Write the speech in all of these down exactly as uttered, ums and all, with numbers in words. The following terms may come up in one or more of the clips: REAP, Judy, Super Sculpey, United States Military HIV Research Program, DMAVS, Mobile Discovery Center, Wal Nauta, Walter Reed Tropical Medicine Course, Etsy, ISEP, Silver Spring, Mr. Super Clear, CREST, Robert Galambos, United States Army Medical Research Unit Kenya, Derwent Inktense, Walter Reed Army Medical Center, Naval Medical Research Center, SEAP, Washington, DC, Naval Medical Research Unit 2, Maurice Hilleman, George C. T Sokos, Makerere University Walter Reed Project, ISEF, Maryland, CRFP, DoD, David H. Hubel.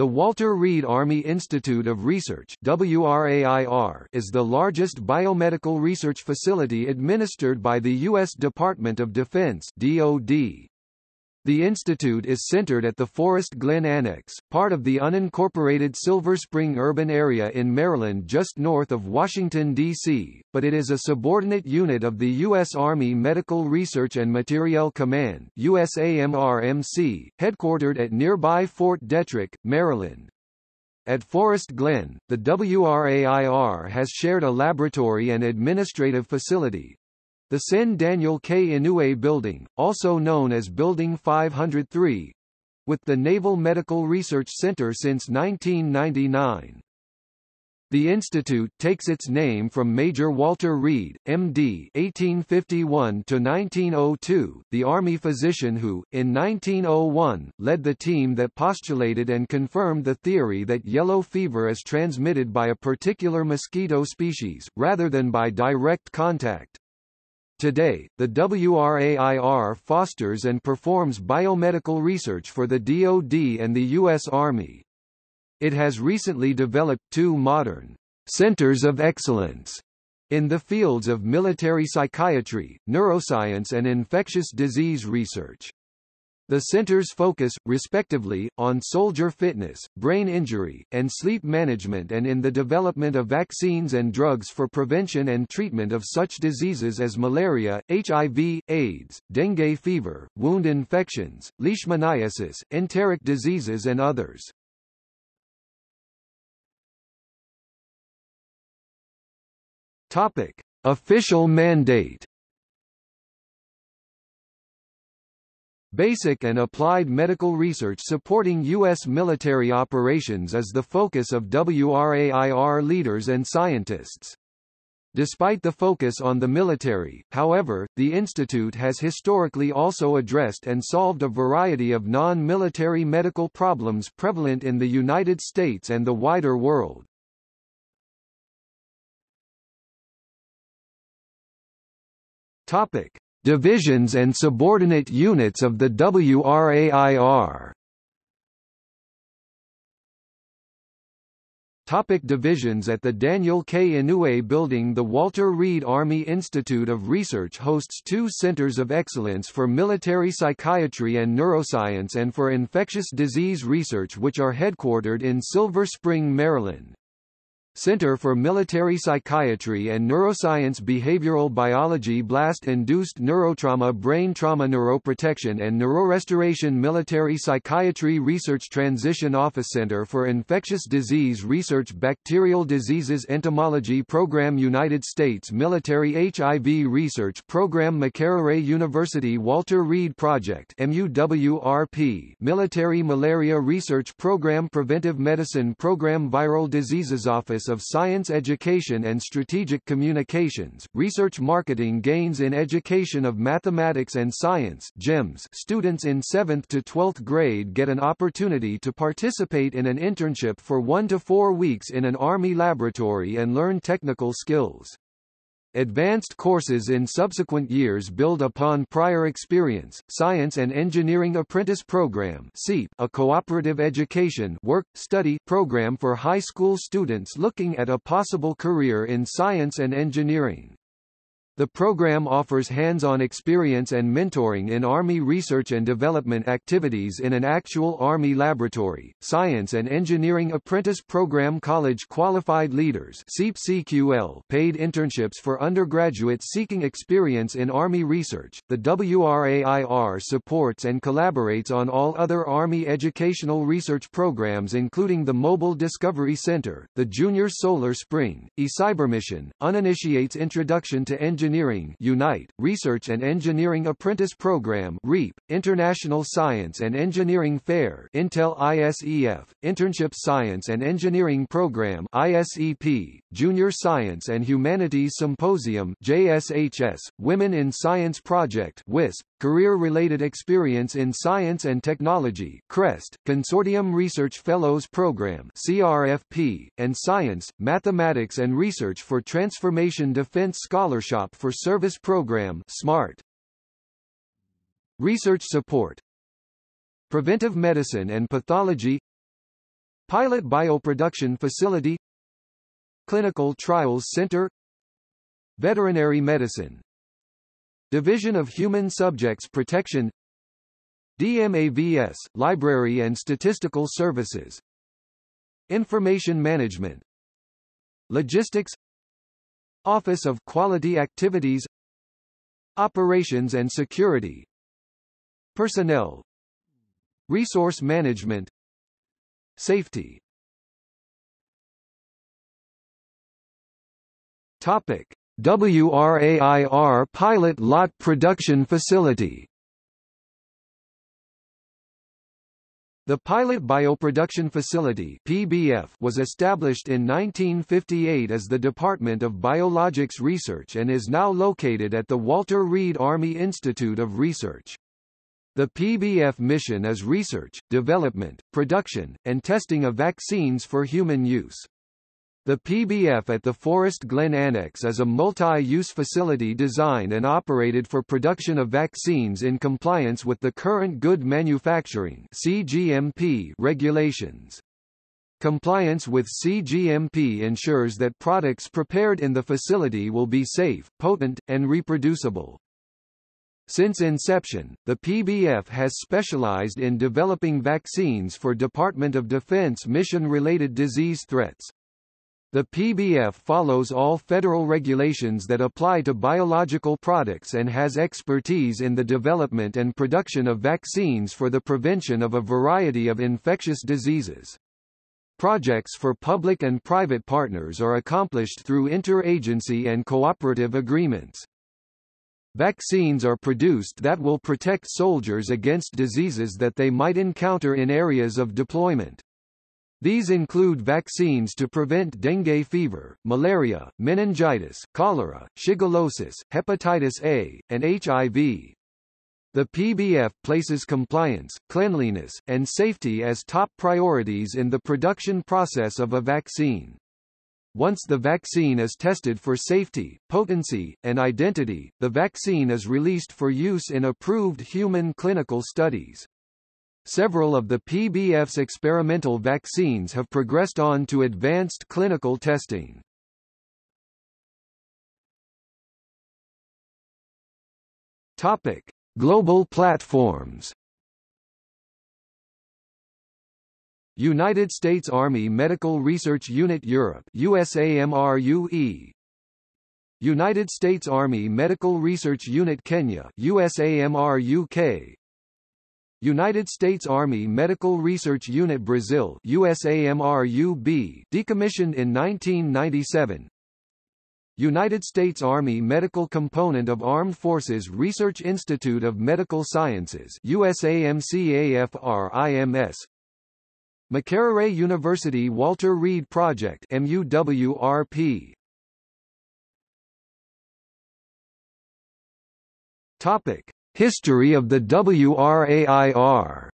The Walter Reed Army Institute of Research (W R A I R) is the largest biomedical research facility administered by the U S Department of Defense (D O D). The institute is centered at the Forest Glen Annex, part of the unincorporated Silver Spring urban area in Maryland just north of Washington, D C, but it is a subordinate unit of the U S Army Medical Research and Materiel Command U S A M R M C, headquartered at nearby Fort Detrick, Maryland. At Forest Glen, the W R A I R has shared a laboratory and administrative facility, the Sen Daniel K Inouye Building, also known as Building five hundred three, with the Naval Medical Research Center since nineteen ninety-nine. The institute takes its name from Major Walter Reed, M D eighteen fifty-one to nineteen oh two, the Army physician who, in nineteen oh one, led the team that postulated and confirmed the theory that yellow fever is transmitted by a particular mosquito species, rather than by direct contact. Today, the W R A I R fosters and performs biomedical research for the D O D and the U S Army. It has recently developed two modern centers of excellence in the fields of military psychiatry, neuroscience, and infectious disease research. The centers focus, respectively, on soldier fitness, brain injury, and sleep management, and in the development of vaccines and drugs for prevention and treatment of such diseases as malaria, H I V, AIDS, dengue fever, wound infections, leishmaniasis, enteric diseases, and others. Topic: Official mandate. Basic and applied medical research supporting U S military operations is the focus of W R A I R leaders and scientists. Despite the focus on the military, however, the institute has historically also addressed and solved a variety of non-military medical problems prevalent in the United States and the wider world. Topic: Divisions and subordinate units of the W R A I R. Topic: Divisions. At the Daniel K. Inouye Building, the Walter Reed Army Institute of Research hosts two centers of excellence for military psychiatry and neuroscience and for infectious disease research, which are headquartered in Silver Spring, Maryland. Center for Military Psychiatry and Neuroscience, Behavioral Biology, Blast-Induced Neurotrauma, Brain Trauma, Neuroprotection and Neurorestoration, Military Psychiatry Research Transition Office, Center for Infectious Disease Research, Bacterial Diseases, Entomology Program, United States Military H I V Research Program, Makerere University Walter Reed Project (M U W R P), Military Malaria Research Program, Preventive Medicine Program, Viral Diseases Office of Science, Education and Strategic Communications, Research, Marketing, Gains in Education of Mathematics and Science (GEMS). Students in seventh to twelfth grade get an opportunity to participate in an internship for one to four weeks in an Army laboratory and learn technical skills. Advanced courses in subsequent years build upon prior experience. Science and Engineering Apprentice Program (SEAP), a cooperative education work, study program for high school students looking at a possible career in science and engineering. The program offers hands-on experience and mentoring in Army research and development activities in an actual Army laboratory. Science and Engineering Apprentice Program College Qualified Leaders (C Q L), paid internships for undergraduates seeking experience in Army research. The W R A I R supports and collaborates on all other Army educational research programs, including the Mobile Discovery Center, the Junior Solar Spring, eCyberMission, Uninitiates Introduction to Engineering Engineering UNITE, Research and Engineering Apprentice Program REAP, International Science and Engineering Fair Intel I S E F, Internship Science and Engineering Program I S E P, Junior Science and Humanities Symposium J S H S, Women in Science Project WISP, Career-Related Experience in Science and Technology CREST, Consortium Research Fellows Program C R F P, and Science, Mathematics and Research for Transformation Defense Scholarship for Service Program SMART. Research support: Preventive Medicine and Pathology, Pilot Bioproduction Facility, Clinical Trials Center, Veterinary Medicine, Division of Human Subjects Protection, D M A V S, Library and Statistical Services, Information Management, Logistics, Office of Quality Activities, Operations and Security, Personnel, Resource Management, Safety. Topic: W R A I R Pilot Lot Production Facility. The Pilot Bioproduction Facility (P B F) was established in nineteen fifty-eight as the Department of Biologics Research and is now located at the Walter Reed Army Institute of Research. The P B F mission is research, development, production, and testing of vaccines for human use. The P B F at the Forest Glen Annex is a multi-use facility designed and operated for production of vaccines in compliance with the current Good Manufacturing (C G M P) regulations. Compliance with C G M P ensures that products prepared in the facility will be safe, potent, and reproducible. Since inception, the P B F has specialized in developing vaccines for Department of Defense mission-related disease threats. The P B F follows all federal regulations that apply to biological products and has expertise in the development and production of vaccines for the prevention of a variety of infectious diseases. Projects for public and private partners are accomplished through interagency and cooperative agreements. Vaccines are produced that will protect soldiers against diseases that they might encounter in areas of deployment. These include vaccines to prevent dengue fever, malaria, meningitis, cholera, shigellosis, hepatitis A, and H I V. The P B F places compliance, cleanliness, and safety as top priorities in the production process of a vaccine. Once the vaccine is tested for safety, potency, and identity, the vaccine is released for use in approved human clinical studies. Several of the P B F's experimental vaccines have progressed on to advanced clinical testing. Topic: Global platforms. United States Army Medical Research Unit Europe U S A M R U E, United States Army Medical Research Unit Kenya U S A M R U K, United States Army Medical Research Unit Brazil U S A M R U B, decommissioned in nineteen ninety-seven, United States Army Medical Component of Armed Forces Research Institute of Medical Sciences U S A M C A F R I M S, Makerere University Walter Reed Project M U W R P. Topic: History of the W R A I R.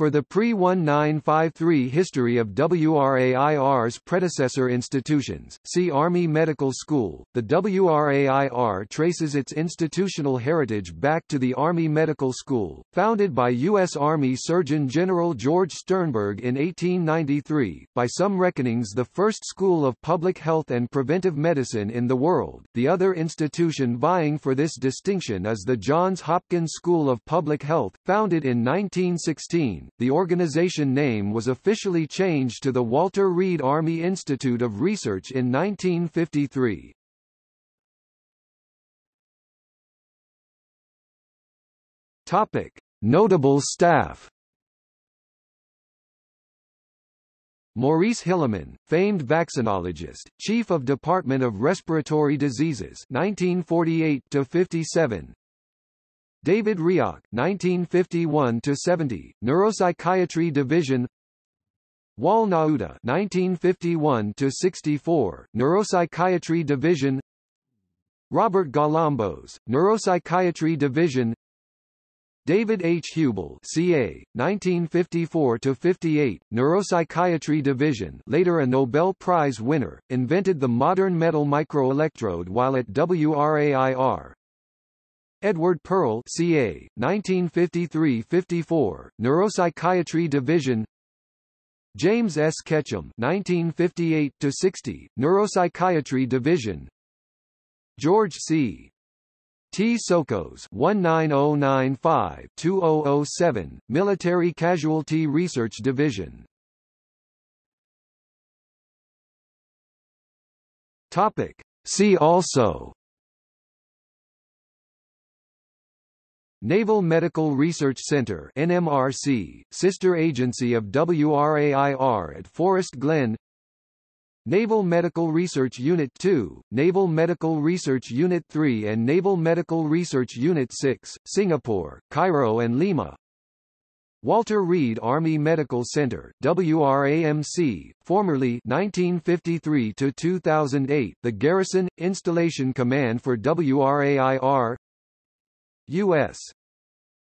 For the pre nineteen fifty-three history of W R A I R's predecessor institutions, see Army Medical School. The W R A I R traces its institutional heritage back to the Army Medical School, founded by U S Army Surgeon General George Sternberg in eighteen ninety-three, by some reckonings the first school of public health and preventive medicine in the world. The other institution vying for this distinction is the Johns Hopkins School of Public Health, founded in nineteen sixteen. The organization name was officially changed to the Walter Reed Army Institute of Research in nineteen fifty-three. Topic: Notable staff. Maurice Hilleman, famed vaccinologist, Chief of Department of Respiratory Diseases nineteen forty-eight to fifty-seven. David Rioch, nineteen fifty-one to seventy, Neuropsychiatry Division. Wal Nauta, nineteen fifty-one to sixty-four, Neuropsychiatry Division. Robert Galambos, Neuropsychiatry Division. David H. Hubel, C A, nineteen fifty-four to fifty-eight, Neuropsychiatry Division, later a Nobel Prize winner, invented the modern metal microelectrode while at W R A I R. Edward Pearl, C A, nineteen fifty-three to fifty-four, Neuropsychiatry Division. James S Ketchum, nineteen fifty-eight to sixty, Neuropsychiatry Division. George C. T. Sokos, nineteen oh nine to two thousand seven, Military Casualty Research Division. Topic. See also: Naval Medical Research Center (N M R C), sister agency of W R A I R at Forest Glen. Naval Medical Research Unit two, Naval Medical Research Unit three and Naval Medical Research Unit six, Singapore, Cairo and Lima. Walter Reed Army Medical Center (W R A M C), formerly nineteen fifty-three to two thousand eight, the Garrison Installation Command for W R A I R. U S.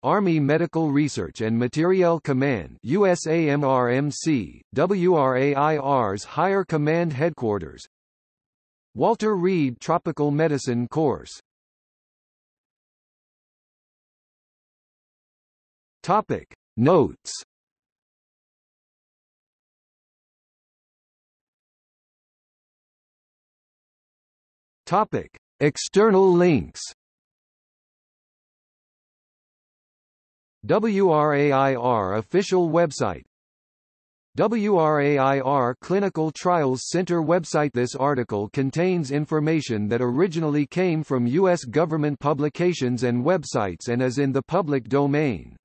Army Medical Research and Materiel Command U S A M R M C, W R A I R's Higher Command Headquarters. Walter Reed Tropical Medicine Course. Topic. Notes. Topic. External links. W R A I R official website. W R A I R Clinical Trials Center website. This article contains information that originally came from U S government publications and websites and is in the public domain.